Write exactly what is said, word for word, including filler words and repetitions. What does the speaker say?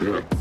Yeah.